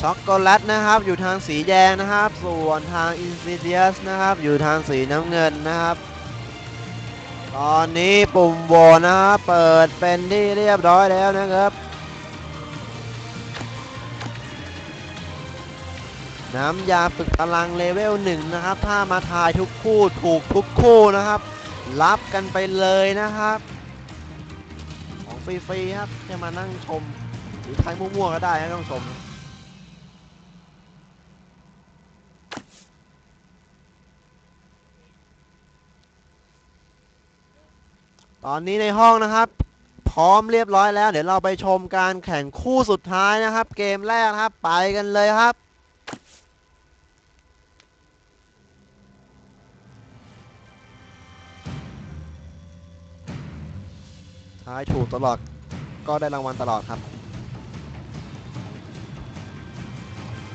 ช็อกโกแลตนะครับอยู่ทางสีแดงนะครับส่วนทางอินซิเดียสนะครับอยู่ทางสีน้ำเงินนะครับตอนนี้ปุ่มโหวตนะครับเปิดเป็นที่เรียบร้อยแล้วนะครับน้ำยาฝึกพลังเลเวล1นะครับถ้ามาทายทุกคู่ถูกทุกคู่นะครับรับกันไปเลยนะครับของฟรีๆครับแค่มานั่งชมหรือทายมั่วๆก็ได้ไม่ต้องชมตอนนี้ในห้องนะครับพร้อมเรียบร้อยแล้วเดี๋ยวเราไปชมการแข่งคู่สุดท้ายนะครับเกมแรกครับไปกันเลยครับทายถูกตลอดก็ได้รางวัลตลอดครับ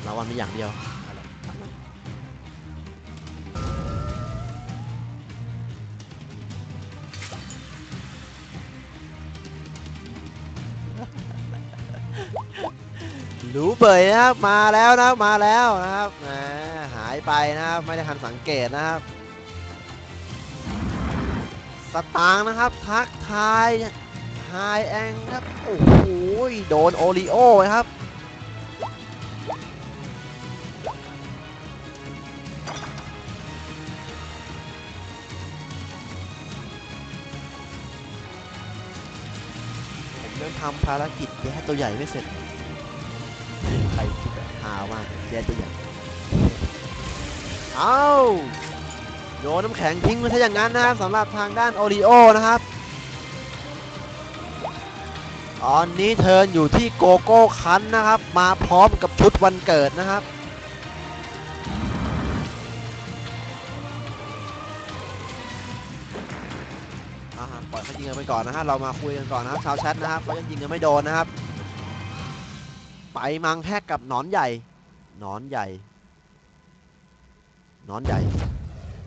รางวัลมีอย่างเดียวรู้เบยนะครับมาแล้วนะมาแล้วนะครับหายไปนะครับไม่ได้ทันสังเกตนะครับสตางค์นะครับทักทายไฮแองครับโอ้โหโดนโอริโอนะครับผมเริ่มทำภารกิจแก้ตัวใหญ่ไม่เสร็จใครที่แบบหาวมากแย่ตัวอย่างเอาโยนน้ำแข็งทิ้งไปซะอย่างนั้นนะครับสำหรับทางด้านโอริโอนะครับตอนนี้เธออยู่ที่โกโก้คันนะครับมาพร้อมกับชุดวันเกิดนะครับปล่อยเขายิงกันไปก่อนนะฮะเรามาคุยกันก่อนนะครับชาวแชทนะครับเขายังยิงกันไม่โดนนะครับไปมังแทกกับหนอนใหญ่หนอนใหญ่หนอนใหญ่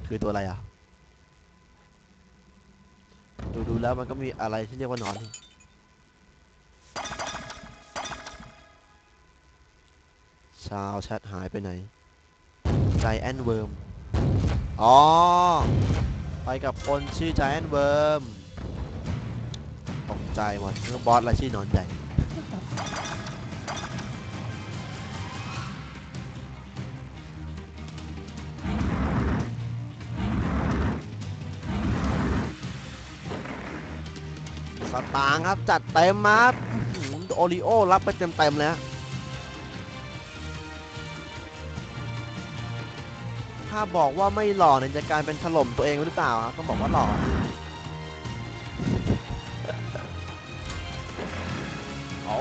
คือตัวอะไรอ่ะดูแล้วมันก็มีอะไรที่เรียกว่าหนอนชาวแชทหายไปไหนใจแอนเวิร์มอ๋อไปกับคนชื่อใจแอนเวิร์มตกใจหมดเรื่องบอสอะไรชื่อหนอนใหญ่สตางค์ครับจัดเต็มมาครับโอริโอรับไปเต็มแล้วถ้าบอกว่าไม่หล่อเนี่ยจะกลายเป็นถล่มตัวเองหรือเปล่าครับต้องบอกว่าหล่อ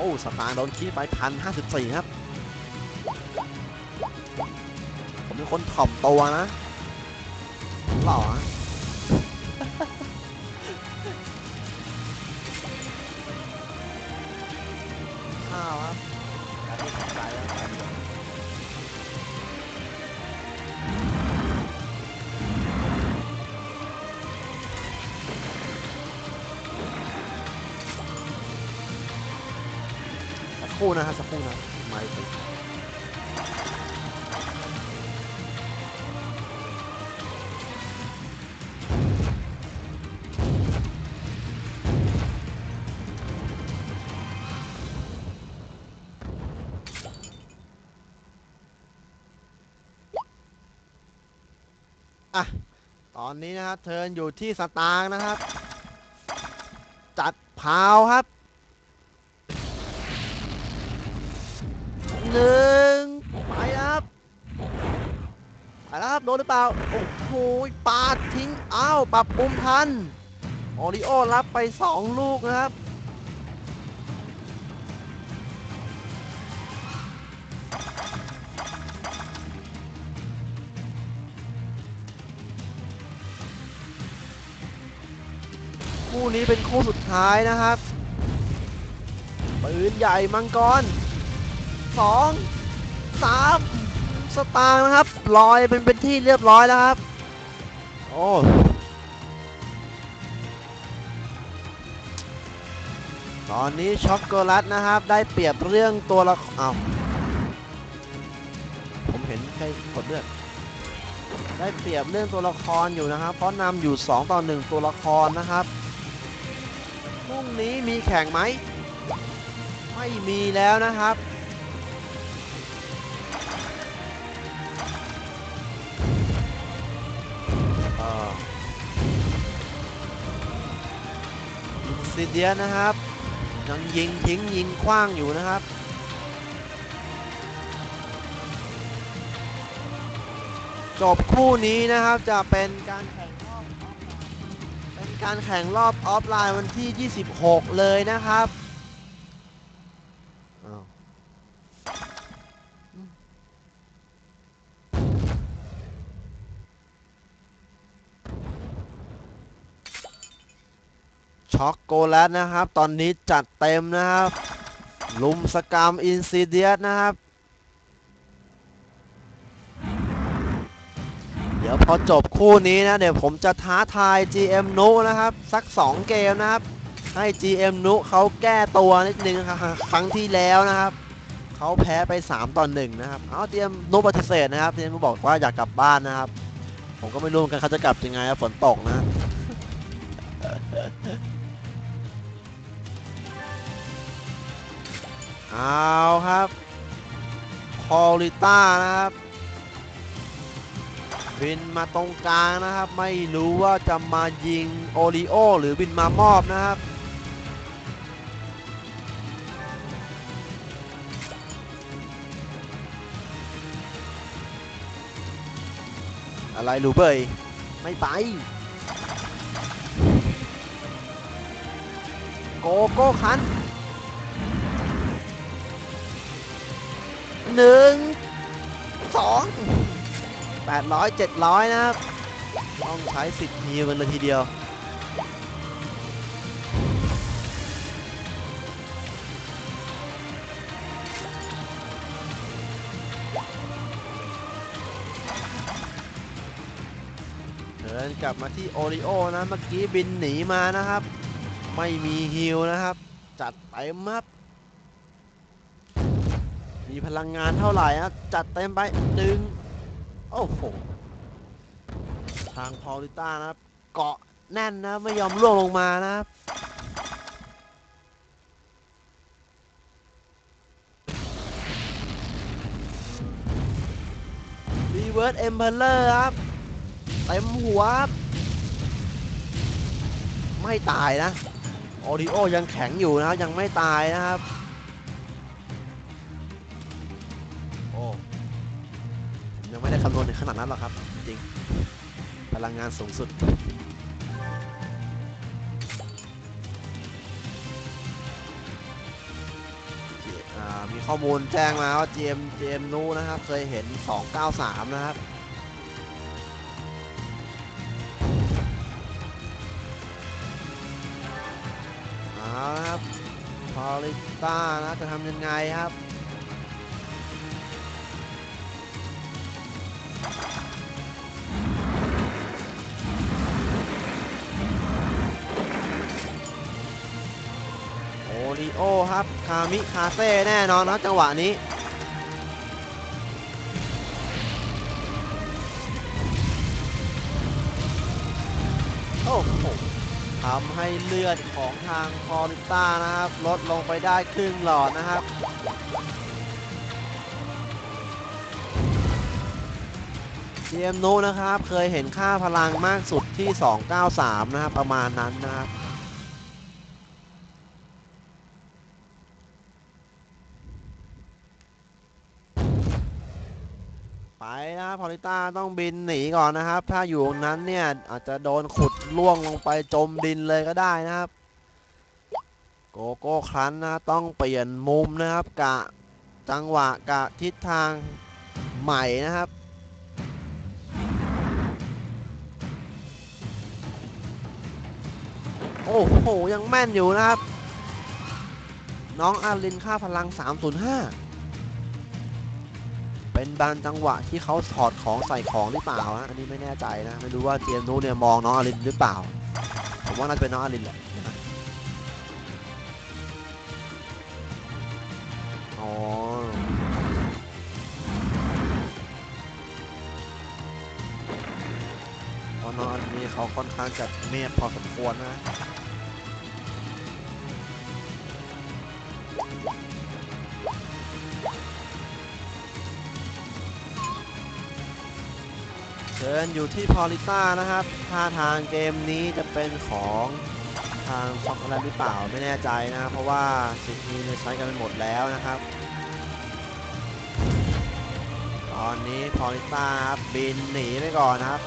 โอ้สตางค์โดนขี้ไป1,054ครับผมเป็นคนถ่อมตัวนะหล่อคู่นะฮะสักคู่นะไม่ติดอ่ะตอนนี้นะครับเทิร์นอยู่ที่สตางค์นะครับจัดพาวครับ1ไปครับไปแล้วครับโดนหรือเปล่าโอ้โหปาดทิ้งอ้าวปรับปรุงทันโอริโอรับไป2ลูกนะครับคู่นี้เป็นคู่สุดท้ายนะครับปืนใหญ่มังกร2 3สตางค์นะครับลอยเป็นที่เรียบร้อยแล้วครับโอ้ตอนนี้ช็อกโกแลตนะครับได้เปรียบเรื่องตัวละคร เห็นได้ผลเลือดได้เปรียบเรื่องตัวละครอยู่นะครับเพราะนำอยู่2 ต่อ 1ตัวละครนะครับพรุ่งนี้มีแข่งไหมไม่มีแล้วนะครับซิเดียนะครับยังยิงทิ้งยิงขว้างอยู่นะครับจบคู่นี้นะครับจะเป็นการแข่งรอบออฟไลน์วันที่26เลยนะครับช็อกโกแลตนะครับตอนนี้จัดเต็มนะครับลุมสกรรมอินซิเดียสนะครับเดี๋ยวพอจบคู่นี้นะเดี๋ยวผมจะท้าทาย GM นุนะครับสัก2 เกมนะครับให้ GM นุเขาแก้ตัวนิดนึงครั้งที่แล้วนะครับเขาแพ้ไป3 ต่อ 1นะครับเอาGM นุปฏิเสธนะครับGM นุบอกว่าอยากกลับบ้านนะครับผมก็ไม่รู้กันเขาจะกลับยังไงฝนตกนะเอาครับคอริต้านะครับบินมาตรงกลางนะครับไม่รู้ว่าจะมายิงโอริโอหรือบินมามอบนะครับอะไรลูเบย์ไม่ไปโกโก้คัน1 2 800 700นะครับต้องใช้10ฮีลกันเลยทีเดียวเดินกลับมาที่โอริโอนะเมื่อกี้บินหนีมานะครับไม่มีฮีลนะครับจัดเต็มครับมีพลังงานเท่าไหร่นะจัดเต็มไปดึงโอ้โหทางพอลิต้านะครับเกาะแน่นนะไม่ยอมล่วงลงมานะครับรีเวิร์สเอ็มเพลเลอร์ครับเต็มหัวครับไม่ตายนะโอริโอยังแข็งอยู่นะยังไม่ตายนะครับยังไม่ได้คำนวณถึงขนาดนั้นหรอกครับจริงพลังงานสูงสุดมีข้อมูลแจ้งมาว่า GM นู้นะครับเคยเห็น293นะครับเอาครับพอลิต้านะจะทำยังไงครับโอ้ครับคามิคาเซ่แน่นอนนะจังหวะนี้โอ้โหทำให้เลือดของทางคอริต้านะครับลดลงไปได้ครึ่งหลอดนะครับเจมส์นูนะครับเคยเห็นค่าพลังมากสุดที่293นะครับประมาณนั้นนะครับไปนะพอลิต้าต้องบินหนีก่อนนะครับถ้าอยู่ตรงนั้นเนี่ยอาจจะโดนขุดล่วงลงไปจมดินเลยก็ได้นะครับโกโก้ครั้นนะต้องเปลี่ยนมุมนะครับกะจังหวะกะทิศทางใหม่นะครับโอ้โหยังแม่นอยู่นะครับน้องอารินค่าพลัง305เป็นบางจังหวะที่เขาถอดของใส่ของหรือเปล่านะอันนี้ไม่แน่ใจนะไม่รู้ว่าเจมส์นูเนี่ยมองน้องอลินหรือเปล่าผมว่าน่าจะเป็นน้องอลินแหละ เขาค่อนข้างจะเนียบพอสมควรนะเชิญอยู่ที่พอลิต้านะครับท่าทางเกมนี้จะเป็นของทางช็อกโกแลตหรือเปล่าไม่แน่ใจนะเพราะว่าสิ่งนี้ใช้กันไปหมดแล้วนะครับตอนนี้พอลิต้าบินหนีไปก่อนนะครับ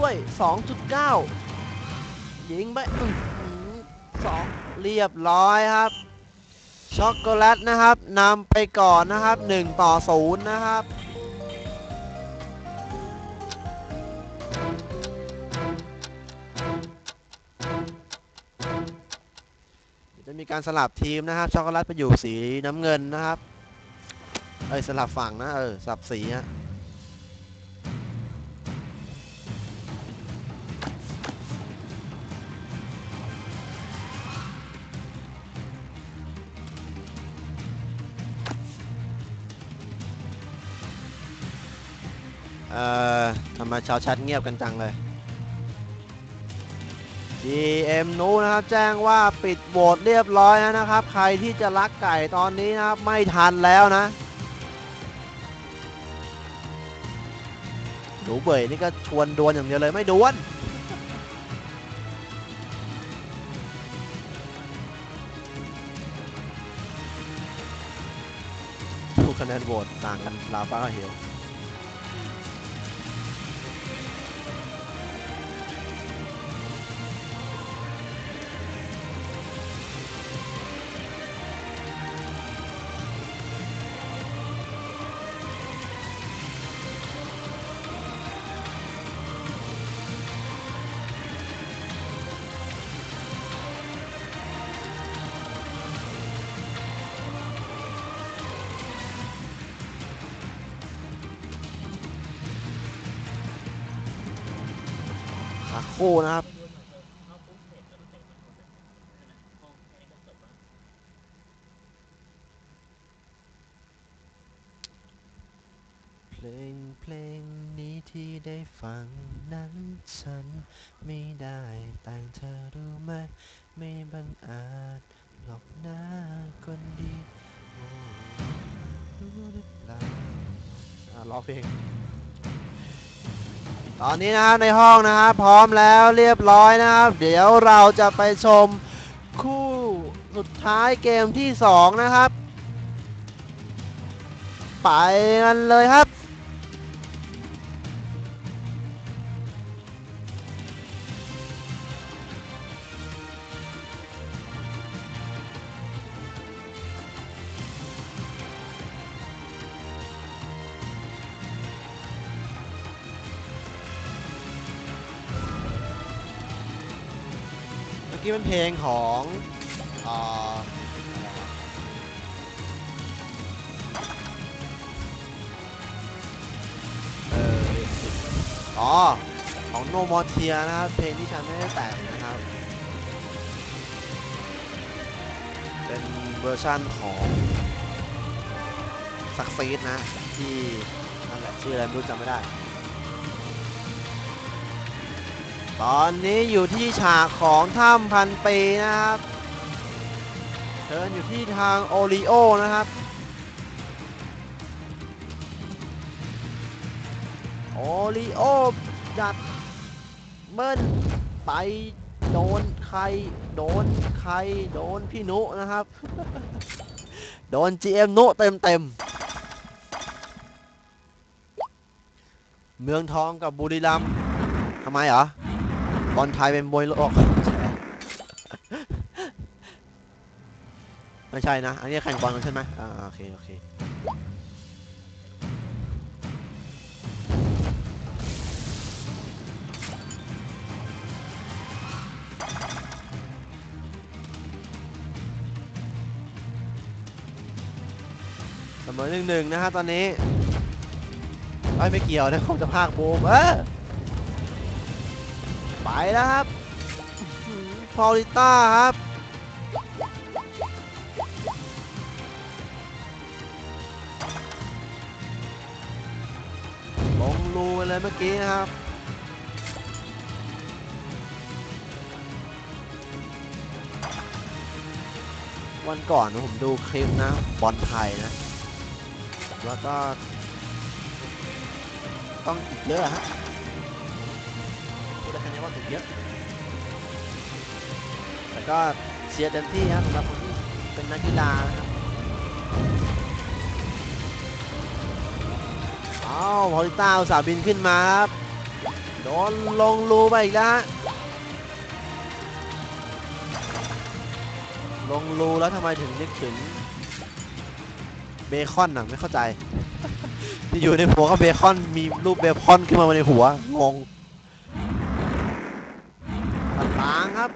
ช่วย 2.9 ยิงไป2เรียบร้อยครับช็อกโกแลตนะครับนำไปก่อนนะครับ1-0นะครับจะมีการสลับทีมนะครับช็อกโกแลตไปอยู่สีน้ำเงินนะครับสลับฝั่งนะสลับสีฮะทำไมชาวแชทเงียบกันจังเลย GM นูนะครับแจ้งว่าปิดโหวตเรียบร้อยแล้วนะครับใครที่จะลักไก่ตอนนี้นะครับไม่ทันแล้วนะหนูเบยนี่ก็ชวนดวลอย่างเดียวเลยไม่ดวลทุกคะแนนโหวตต่างกันลาฟ้าเหี่ยวคู่นะครับเพลงนี้ที่ได้ฟังนั้นฉันไม่ได้แต่งเธอรู้ไหมไม่บังอาจหลอกหน้าคนดีรู้หรือเปล่าร้องเพลงตอนนี้นะครับในห้องนะครับพร้อมแล้วเรียบร้อยนะครับเดี๋ยวเราจะไปชมคู่สุดท้ายเกมที่2นะครับไปกันเลยครับที่เป็นเพลงของของโนมอร์เทียนะครับเพลงที่ฉันไม่ได้แต่งนะครับเป็นเวอร์ชั่นของซักซีดนะที่นั่นแหละชื่ออะไรไม่รู้จำไม่ได้ตอนนี้อยู่ที่ฉากของถ้ำพันปีนะครับเดินอยู่ที่ทางโอริโอนะครับโอริโอจัดเบิ้ลไปโดนใครโดนใครโดนพี่นุนะครับ โดน GM นุเต็มเมืองทองกับบุรีรัมย์ทำไมเหรอบอลไทยเป็นมวยโลกไม่ใช่นะอันนี้แข่งบอลกันใช่ไหมโอเคเสมอ1-1นะฮะตอนนี้ไม่เกี่ยวนะคงจะพากโบม ไปแล้วครับพอลิต้าครับลงรูเลยเมื่อกี้นะครับวันก่อนผมดูคลิปนะบอลไทยนะแล้วก็ต้องอีกเยอะฮะพูดได้แค่นี้ว่าถึงเยอะแต่ก็เสียเต็มที่ครับสำหรับคนที่เป็นนักกีฬานะครับเอาพอลิต้าสาวบินขึ้นมาครับโดนลงรูไปอีกแล้วลงรูแล้วทำไมถึงนึกถึงเบคอนนะไม่เข้าใจที่อยู่ในหัวก็เบคอนมีรูปเบคอนขึ้นมาในหัวงงต่างครับ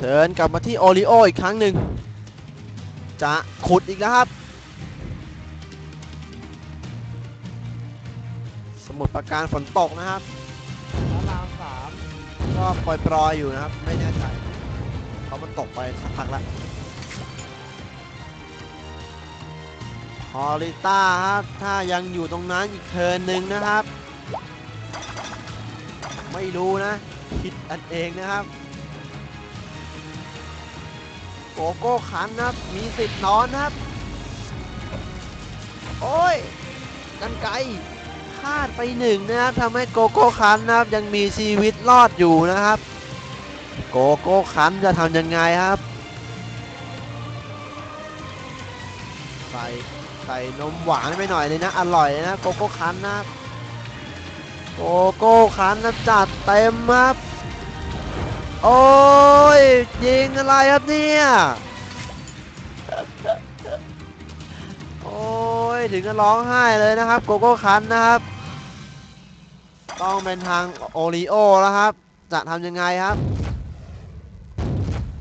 เชิญกลับมาที่โอริโออีกครั้งหนึ่งจะขุดอีกแล้วครับสมุทรปราการฝนตกนะครับรามสามก็ปล่อยๆอยู่นะครับไม่แน่ใจเพราะมันตกไปสักพักแล้วพอลิต้าครับถ้ายังอยู่ตรงนั้นอีกเทิร์นหนึ่งนะครับไม่รู้นะคิดอันเองนะครับโกโก้ขันนะครับมีสิทธิ์นอนนะครับโอ้ยกันไกลพลาดไปหนึ่งนะครับทำให้โกโก้ขันนะครับยังมีชีวิตรอดอยู่นะครับโกโก้ขันจะทำยังไงครับใส่นมหวานไปหน่อยเลยนะอร่อยนะโกโก้ขันนะครับโกโก้ขันนะจัดเต็มครับโอ้ยยิงอะไรครับเนี่ยโอ้ยถึงก็ร้องไห้เลยนะครับโกโก้คันนะครับต้องเป็นทางโอริโอแล้วครับจะทำยังไงครับ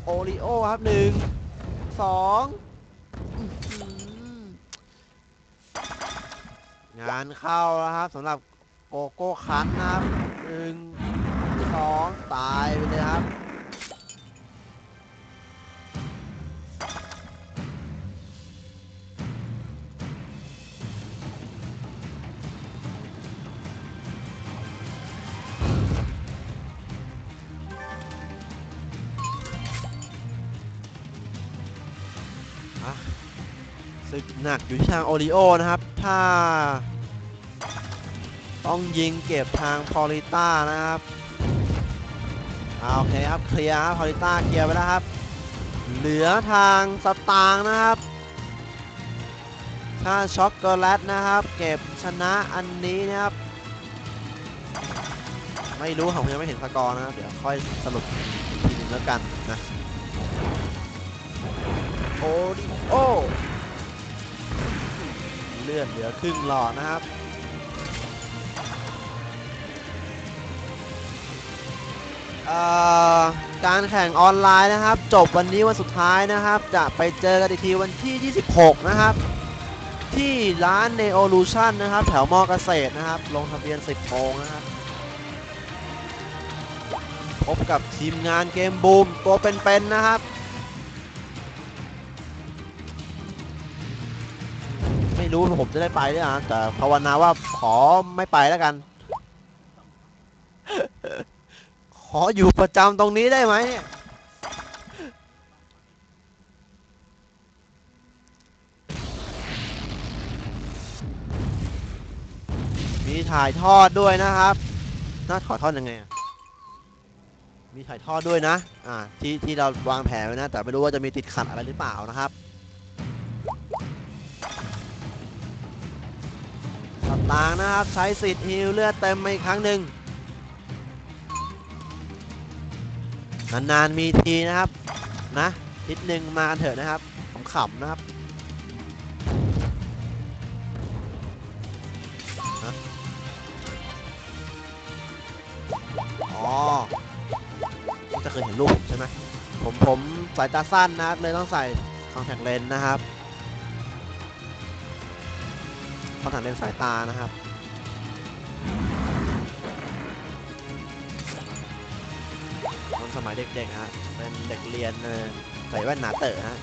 โอริโอครับหนึ่งสองงานเข้าแล้วครับสำหรับโกโก้คันนะครับหนึ่งสองตายไปเลยครับศึกหนักอยู่ที่ทางโอริโอนะครับถ้าต้องยิงเก็บทางพอลิต้านะครับโอเคครับเคลียร์ครับพอลิต้าเคลียร์ไปแล้วครับเหลือทางสตางค์นะครับถ้าช็อกโกแลตนะครับเก็บชนะอันนี้นะครับไม่รู้ผมยังไม่เห็นสกอร์นะครับเดี๋ยวค่อยสรุปทีหนึ่งแล้วกันนะโอริโอเลื่อนเหลือครึ่งหลอดนะครับการแข่งออนไลน์นะครับจบวันนี้วันสุดท้ายนะครับจะไปเจอกันอีกทีวันที่26นะครับที่ร้าน Neolution นะครับแถวมอเกษตรนะครับลงทะเบียน10โมงนะครับพบกับทีมงานเกมบูมตัวเป็นๆนะครับไม่รู้ผมจะได้ไปหรือเปล่าแต่ภาวนาว่าขอไม่ไปแล้วกันขออยู่ประจำตรงนี้ได้ไหมเนี่ยมีถ่ายทอดด้วยนะครับน่าถ่ายทอดยังไงมีถ่ายทอดด้วยนะที่เราวางแผนไว้นะแต่ไม่รู้ว่าจะมีติดขัดอะไรหรือเปล่านะครับต่างนะครับใช้สิทธิ์ฮีลเลือดเต็มไปอีกครั้งหนึ่ง นานๆมีทีนะครับนะนิดนึงมาเถอะนะครับขำๆนะครับอ๋อจะเคยเห็นรูปใช่ไหมผมสายตาสั้นนะครับเลยต้องใส่คอนแทคเลนส์นะครับคอนแทคเลนส์สายตานะครับตอนสมัยเด็กๆฮะเป็นเด็กเรียนใส่แว่นหนาเต๋อฮะ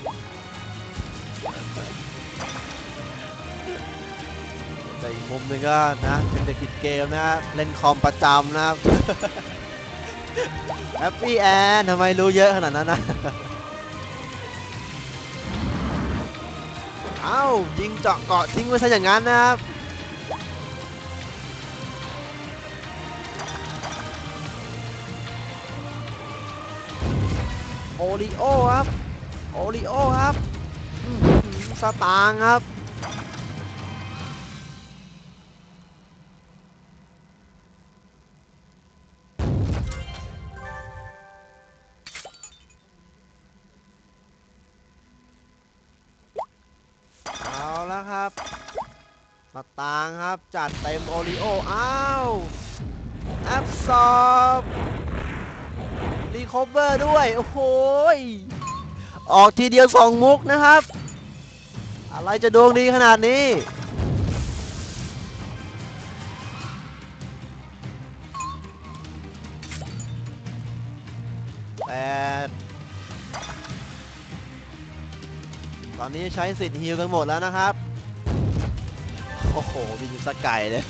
แต่อีกมุมนึงก็นะเป็นเด็กติดเกมนะเล่นคอมประจำนะครับแฮปปี้แอนทำไมรู้เยอะขนาดนั้นนะเอ้ายิงเจาะเกาะทิ้งไว้ซะอย่างนั้นนะครับโอริโอครับโอริโอครับสตางค์ครับต่างครับจัดเต็มโอริโออ้าวแอปซอบรีคอเวอร์ด้วยโอ้โหออกทีเดียว2มุกนะครับอะไรจะดวงดีขนาดนี้แต่ตอนนี้ใช้สิทธิ์ฮีลกันหมดแล้วนะครับโอ้โหมีสกายเลย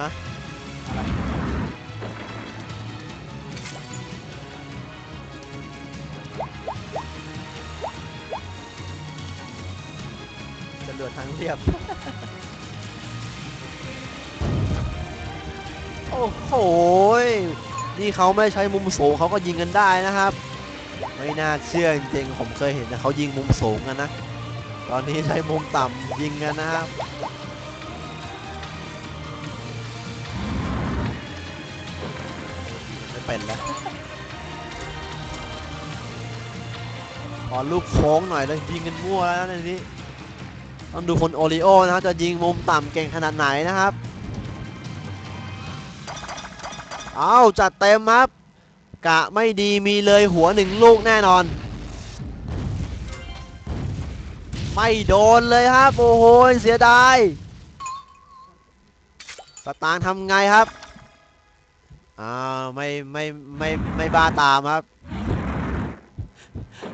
ฮะจะเลือดทางเรียบโอ้โหนี่เขาไม่ใช้มุมสูงเขาก็ยิงกันได้นะครับไม่น่าเชื่อจริงๆผมเคยเห็นนะเขายิงมุมสูงกันนะตอนนี้ใช้มุมต่ำยิงกันนะครับไม่เป็นแล้วพอลูกโค้งหน่อยเลยยิงกันมั่วแล้วในนี้ต้องดูคนโอริโอนะครับจะยิงมุมต่ำเก่งขนาดไหนนะครับเอาจัดเต็มครับกะไม่ดีมีเลยหัวหนึ่งลูกแน่นอนไม่โดนเลยครับโอ้โหเสียดายสตางค์ทำไงครับไม่บ้าตามครับ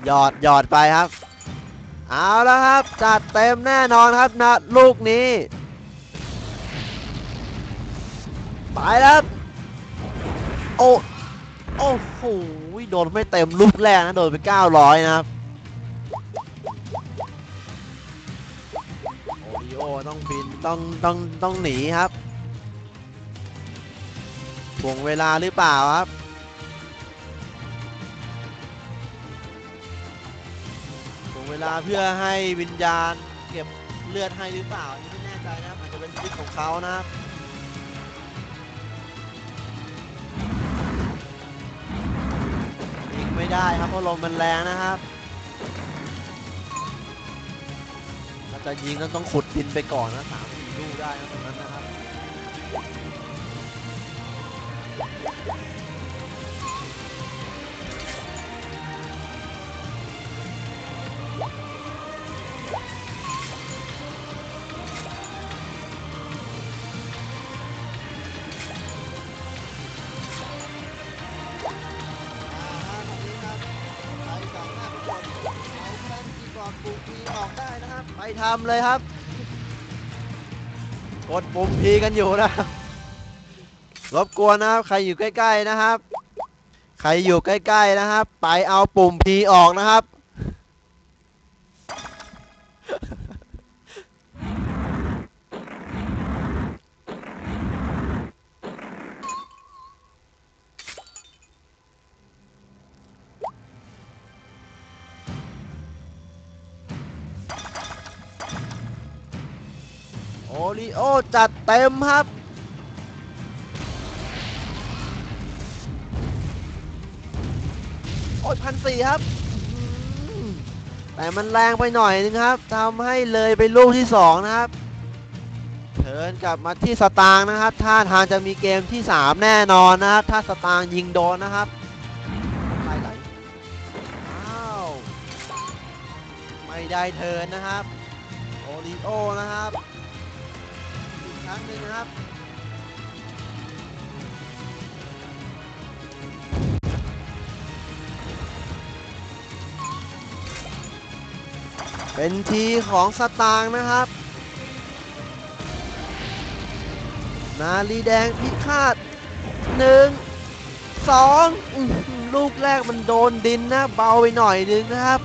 หยอดไปครับเอาแล้วครับจัดเต็มแน่นอนครับนะลูกนี้ไปครับโอ้โหโดนไม่เต็มลูกแรกนะโดนไป900นะครับโอริโอต้องบินต้องหนีครับถ่วงเวลาหรือเปล่าครับถ่วงเวลาเพื่อให้วิญญาณเก็บเลือดให้หรือเปล่านี่ไม่แน่ใจนะครับอาจจะเป็นทริคของเขานะครับไม่ได้ครับเพราะลมมันแรงนะครับถ้าจะยิงต้องขุดดินไปก่อนนะ 3-4 ลูกได้นะตรงนั้นนะครับทำเลยครับกดปุ่มพีกันอยู่นะรบกวนนะครับใครอยู่ใกล้ๆนะครับใครอยู่ใกล้ๆนะครับไปเอาปุ่มพีออกนะครับ ริโอจัดเต็มครับโอ้ย1,400ครับแต่มันแรงไปหน่อยนึงครับทำให้เลยไปลูกที่2นะครับเทิร์นกลับมาที่สตางค์นะครับท่าทางจะมีเกมที่3แน่นอนนะครับถ้าสตางค์ยิงโดนนะครับไม่ได้เทิร์นนะครับโอริโอนะครับอีกครั้งหนึ่งนะครับเป็นทีของสตางค์นะครับนาลีแดงพิฆาต1-2ลูกแรกมันโดนดินนะเบาไปหน่อยนึงนะครับ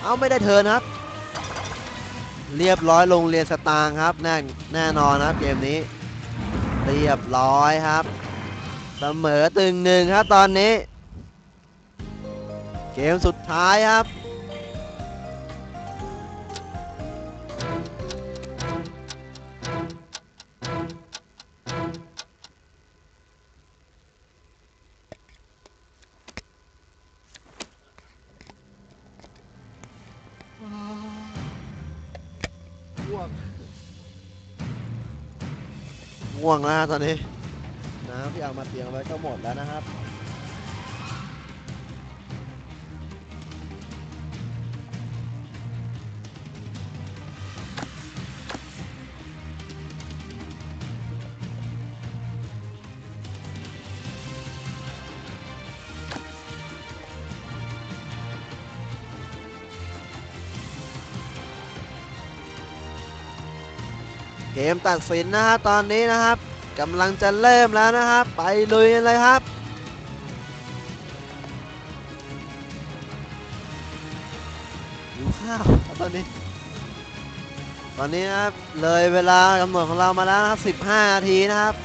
เอาไม่ได้เทิร์นครับเรียบร้อยโรงเรียนสตางค์ครับแน่นอนนะครับเกมนี้เรียบร้อยครับเสมอ1-1ครับตอนนี้เกมสุดท้ายครับง่วงแล้วตอนนี้น้ำที่เอามาเตรียมไว้ก็หมดแล้วนะครับเกมตัดสินนะฮะตอนนี้นะครับกำลังจะเริ่มแล้วนะครับไปลุยเลยครับอยู่ข้าวตอนนี้นะครับเลยเวลากำหนดของเรามาแล้วนะครับ15นาทีนะครับ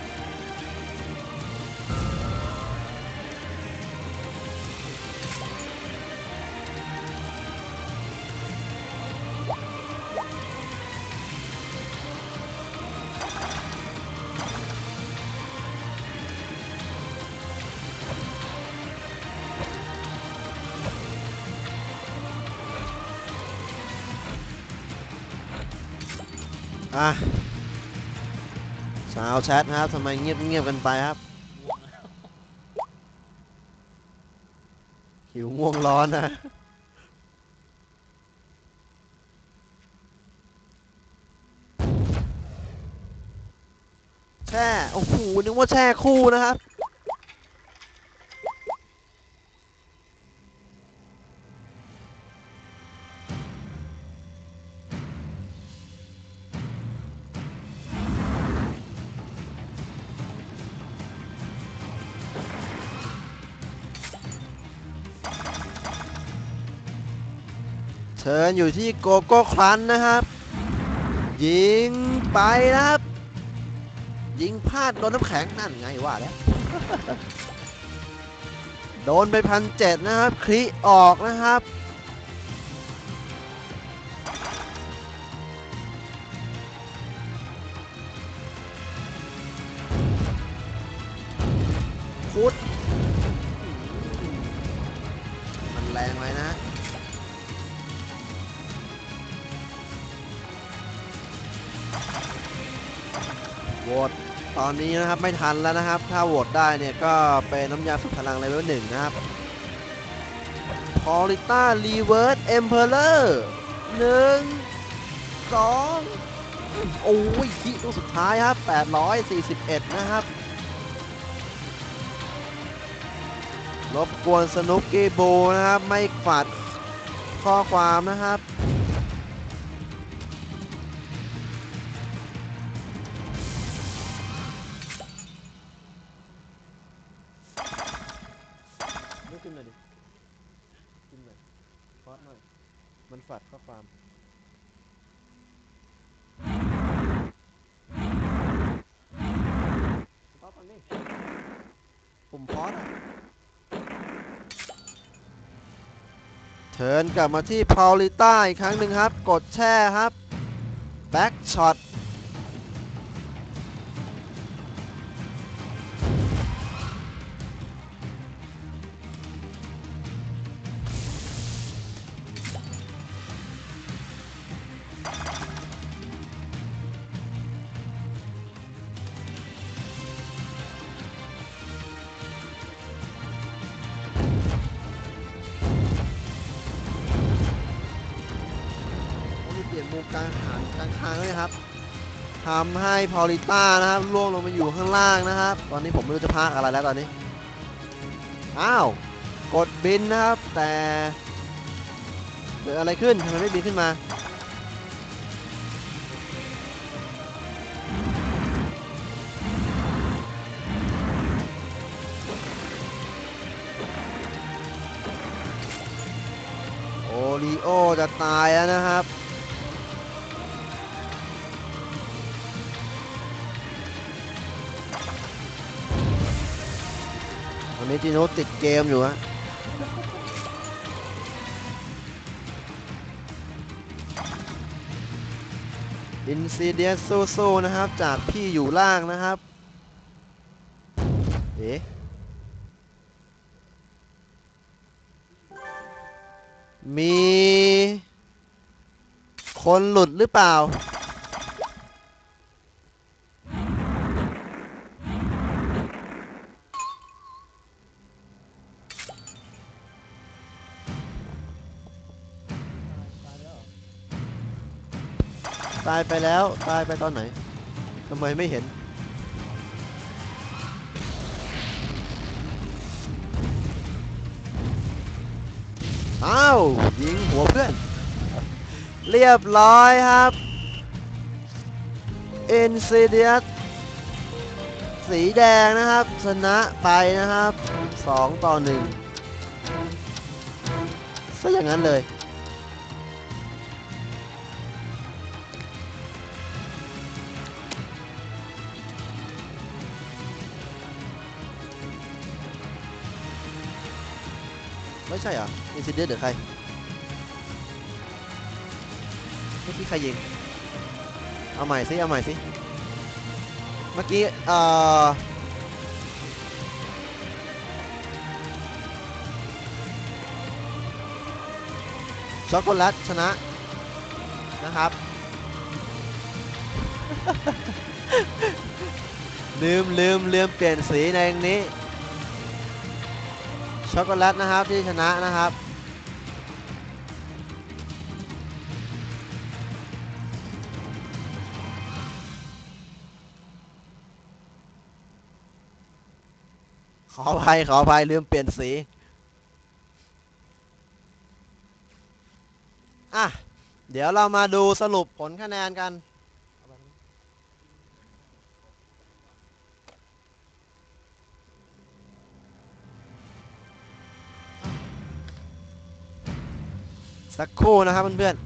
สาวแชทนะครับทำไมเงียบๆกันไปครับหิวง่วงร้อนนะแช่โอ้โหนึกว่าแช่คู่นะครับเชิญอยู่ที่โกโก้ครันนะครับยิงไปนะครับยิงพลาดโดนน้ำแข็งนั่นไงว่าแล้ว โดนไป1,700นะครับคลิออกนะครับฟุตมันแรงไหมนะโหวตตอนนี้นะครับไม่ทันแล้วนะครับถ้าโหวตได้เนี่ยก็เป็นน้ำยาสุดพลังเลเวล1นะครับพอลิต้ารีเวิร์สเอ็มเพลเลอร์1-2โอ้ยคิดตัวสุดท้ายครับ841นะครับรบกวนสนุกเกโบนะครับไม่ขาดข้อความนะครับมันฝัดข้อความ ก่อนดิผมพอดเทิร์นกลับมาที่พาวลิต้าอีกครั้งหนึ่งครับกดแช่ครับแบ็กช็อตทำให้พอลิต้านะครับล่วงลงมาอยู่ข้างล่างนะครับตอนนี้ผมไม่รู้จะพากอะไรแล้วตอนนี้อ้าวกดบินนะครับแต่เกิดอะไรขึ้นทำไมไม่บินขึ้นมาโอริโอจะตายแล้วนะครับเมจิโน่ติดเกมอยู่ฮะอินซีเดียสสู้ๆนะครับจากพี่อยู่ล่างนะครับเอ๊ะมีคนหลุดหรือเปล่าตายไปแล้วตายไปตอนไหนทำไมไม่เห็นอ้าวยิงหัวเพื่อนเรียบร้อยครับอินซิเดียสสีแดงนะครับชนะไปนะครับ2-1ซะอย่างนั้นเลยไม่ใช่เหรออินซิเดนต์หรือใครเมื่อกี้ใครยิงเอาใหม่สิเอาใหม่สิเมื่อกี้ช็อกโกแลตชนะนะครับลืมเปลี่ยนสีในอย่างนี้ช็อกโกแลตนะครับที่ชนะนะครับขออภัยลืมเปลี่ยนสีอ่ะเดี๋ยวเรามาดูสรุปผลคะแนนกันสักครู่นะครับเพื่อนๆ